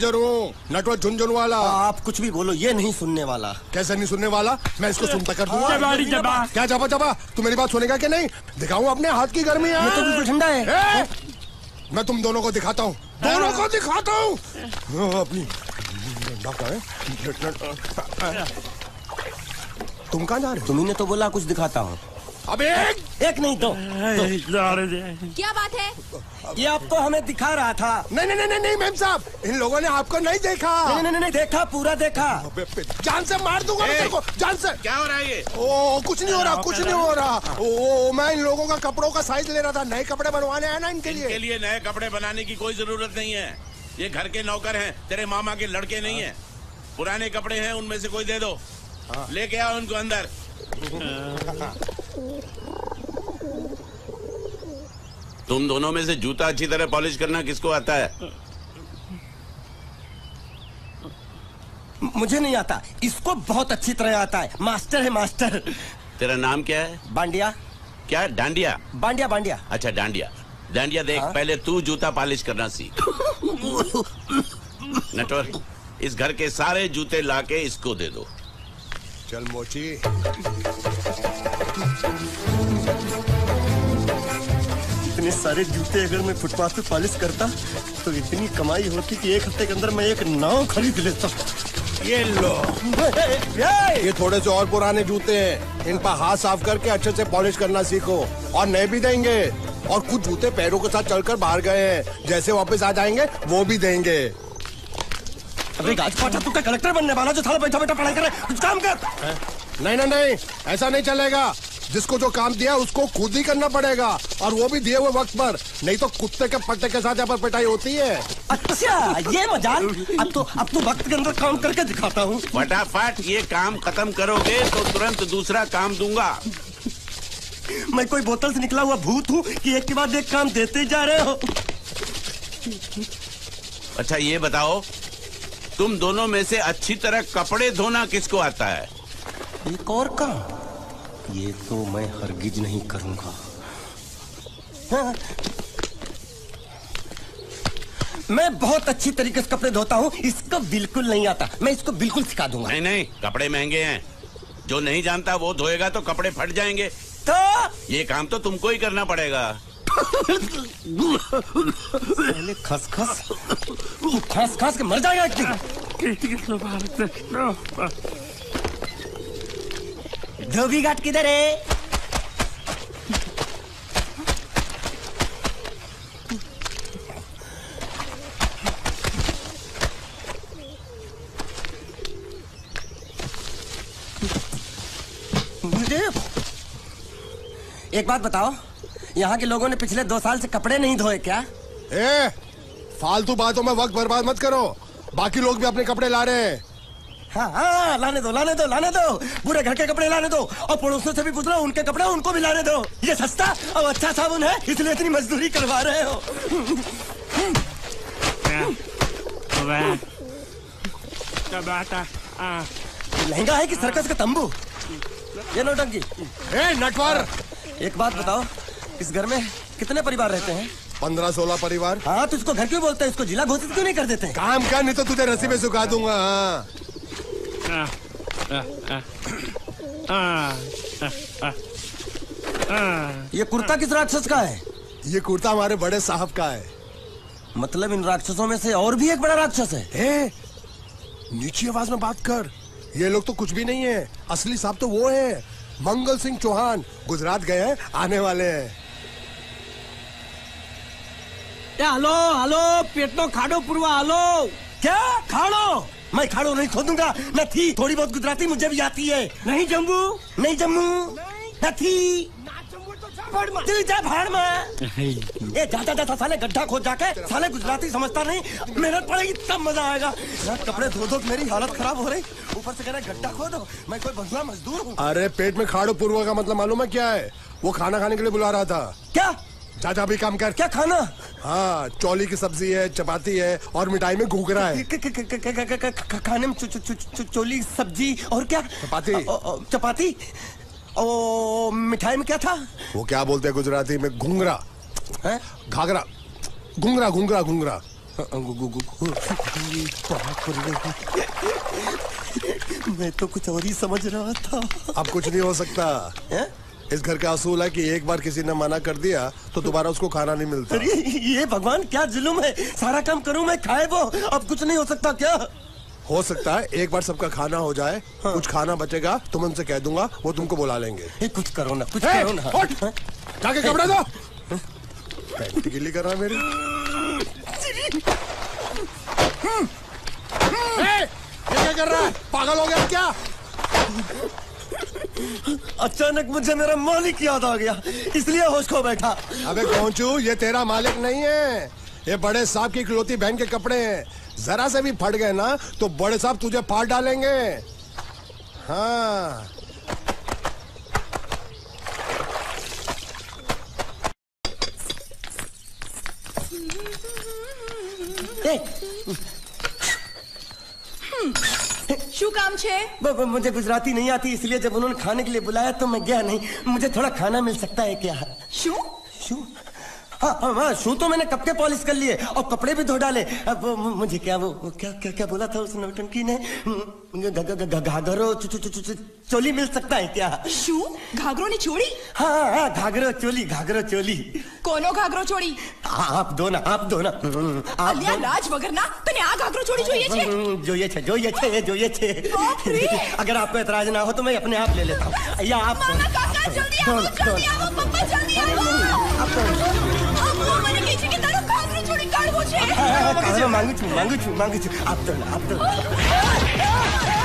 नटवा झुनझुन वाला। आप कुछ भी बोलो, ये नहीं सुनने वाला। कैसे नहीं सुनने वाला? मैं इसको सुनता कर दूंगा। क्या जबा जबा, तू मेरी बात सुनेगा कि नहीं? दिखाऊं अपने हाथ की गर्मी? ये तो बिल्कुल ठंडा है। मैं तुम दोनों को दिखाता हूँ, दोनों को दिखाता हूँ अपनी। तुम कहाँ जा रहे? तुम्हें तो बोला कुछ दिखाता हूँ। अब एक नहीं तो क्या बात है? ये आपको हमें दिखा रहा था। नहीं नहीं नहीं नहीं मैम साहब, इन लोगों ने आपको नहीं देखा। नहीं नहीं नहीं देखा, पूरा देखा। जान से मार दूंगा तेरे को, जान से। क्या हो रहा है ये? ओ कुछ नहीं हो रहा, कुछ नहीं हो रहा। ओ मैं इन लोगों का कपड़ों का साइज ले रहा था। नए कपड़े बनवाने हैं ना इनके लिए। नए कपड़े बनाने की कोई जरूरत नहीं है। ये घर के नौकर हैं, तेरे मामा के लड़के नहीं है। पुराने कपड़े हैं, उनमें से कोई दे दो, लेके आओ उनको अंदर। तुम दोनों में से जूता अच्छी तरह पॉलिश करना किसको आता है? मुझे नहीं आता, इसको बहुत अच्छी तरह आता है। मास्टर है मास्टर। तेरा नाम क्या है? बांडिया। क्या? डांडिया? बांडिया बांडिया। अच्छा डांडिया डांडिया। देख हाँ? पहले तू जूता पॉलिश करना सीख। नटवर, इस घर के सारे जूते लाके इसको दे दो। चल मोची। इतने सारे जूते अगर मैं फुटपाथ पे पॉलिश करता तो इतनी कमाई होती कि एक हफ्ते के अंदर मैं एक नाव खरीद लेता। ये लो, ये थोड़े से और पुराने जूते हैं, इन पर हाथ साफ करके अच्छे से पॉलिश करना सीखो और नए भी देंगे। और कुछ जूते पैरों के साथ चलकर बाहर गए हैं, जैसे वापस आ जाएंगे वो भी देंगे। अबे तू का कलेक्टर बनने वाला जो थाला बैठा बैठा पढ़ाई कर रहा है, कुछ काम कर। नहीं नहीं नहीं, ऐसा नहीं चलेगा। जिसको जो काम दिया उसको खुद ही करना पड़ेगा, और वो भी दिए हुए वक्त पर, नहीं तो कुत्ते के पट्टे के साथ यहाँ पर पिटाई होती है। अच्छा ये मजाक। अब तो वक्त के अंदर काम करके दिखाता हूँ। फटाफट ये काम खत्म करोगे तो तुरंत दूसरा काम दूंगा। मैं कोई बोतल से निकला हुआ भूत हूँ कि एक के बाद एक काम देते जा रहे हो। अच्छा ये बताओ, तुम दोनों में से अच्छी तरह कपड़े धोना किसको आता है? एक और काम, ये तो मैं हरगिज नहीं करूंगा। हाँ। मैं बहुत अच्छी तरीके से कपड़े धोता हूँ, इसको बिल्कुल नहीं आता। मैं इसको बिल्कुल सिखा दूंगा। नहीं नहीं, कपड़े महंगे हैं, जो नहीं जानता वो धोएगा तो कपड़े फट जाएंगे। तो ये काम तो तुमको ही करना पड़ेगा। पहले खसखस, तू खस खस के मर जाएगा। धोबी घाट किधर है? मुझे एक बात बताओ, यहाँ के लोगों ने पिछले 2 साल से कपड़े नहीं धोए क्या? ए, फालतू बातों में वक्त बर्बाद मत करो, बाकी लोग भी अपने कपड़े ला रहे हैं। हाँ हाँ, लाने दो लाने दो लाने दो, पूरे घर के कपड़े लाने दो। और पड़ोसियों से भी पूछ लो, उनके कपड़े उनको भी लाने दो। ये सस्ता और अच्छा साबुन है, इसलिए इतनी मजदूरी करवा रहे हो। लहंगा है कि सर्कस का तंबू? ये नौटंकी। नटवर एक बात बताओ, इस घर में कितने परिवार रहते हैं? 15-16 परिवार। हाँ तो इसको घर क्यों बोलते हैं? इसको जिला घोषित क्यों नहीं कर देते? काम कर, नहीं तो तुझे रस्सी में सुखा दूंगा। ये कुर्ता किस राक्षस का है? ये कुर्ता हमारे बड़े साहब का है। मतलब इन राक्षसों में से और भी एक बड़ा राक्षस है। नीची आवाज में बात कर। ये लोग तो कुछ भी नहीं है, असली साहब तो वो है, मंगल सिंह चौहान। गुजरात गए हैं, आने वाले हैं। हलो हलो, पेटनो खाड़ो पूर्वा हलो। क्या खाड़ो? मैं खाड़ो नहीं खोदूंगा। न थी, थोड़ी बहुत गुजराती मुझे भी आती है। नहीं जम्मू, नहीं जम्मू, न थी ये जाता जाता साले गड्ढा खोद जाके, साले गुजराती समझता नहीं। मेहनत पड़ेगी तब मजा आएगा। कपड़े धो धो मेरी हालत खराब हो रही, ऊपर से कह रहा है गड्ढा खोदो। मैं कोई बंगला मजदूर हूँ? अरे पेट में खाड़ो पूर्वा का मतलब मालूम है क्या है? वो खाना खाने के लिए बुला रहा था। क्या चाचा भी काम कर? क्या खाना? हाँ, चौली की सब्जी है, चपाती है और मिठाई में घूघरा है। खाने में चौली सब्जी और क्या? चपाती। चपाती और मिठाई में क्या था? वो क्या बोलते हैं गुजराती में? घूंघरा। घाघरा। घूंघरा घूंघरा घूंघरा। मैं तो कुछ और ही समझ रहा था। अब कुछ नहीं हो सकता है? इस घर का असूल है कि एक बार किसी ने मना कर दिया तो दोबारा उसको खाना नहीं मिलता। ये भगवान क्या जुल्म है, सारा काम करूं मैं, खाए वो। अब कुछ नहीं हो सकता क्या? हो सकता है एक बार सबका खाना हो जाए। हाँ। कुछ खाना बचेगा तो मैं उनसे कह दूंगा, वो तुमको बुला लेंगे। कुछ करो ना, कुछ करो ना। जाके कपड़ा दो। पैंट गीली कर रहा है मेरी। क्या कर रहा है, पागल हो गया क्या? अचानक मुझे मेरा मालिक याद आ गया, इसलिए होश खो बैठा। अबे कौनचू, ये तेरा मालिक नहीं है, ये बड़े साहब की इकलौती बहन के कपड़े हैं। जरा से भी फट गए ना तो बड़े साहब तुझे फाड़ डालेंगे। हाँ शू काम छे? मुझे गुजराती नहीं आती, इसलिए जब उन्होंने खाने के लिए बुलाया तो मैं गया नहीं। मुझे थोड़ा खाना मिल सकता है क्या? शू? शू? हाँ, शू तो मैंने कब के पॉलिश कर लिए और कपड़े भी धो डाले। अब मुझे क्या वो क्या क्या क्या बोला था उस नौटंकी ने? घाघरो चोली मिल सकता है क्या? शू? घाघरो ने चोली? हाँ, घाघरो चोली, घाघरो चोली। कोनो घाघरो चोली? आप दो ना, आप दो ना। अलिया राज वगरना तने आ घाघरो चोली જોઈએ છે, જોઈએ છે, જોઈએ છે, જોઈએ છે। अगर आपको एतराज ना हो तो मैं अपने आप ले लेता हूँ। या आप मामा काका जल्दी आओ, जल्दी आओ, पापा जल्दी आओ। मांगू छू, मांगू छू, मांगू छू। आप तो ना, आप तो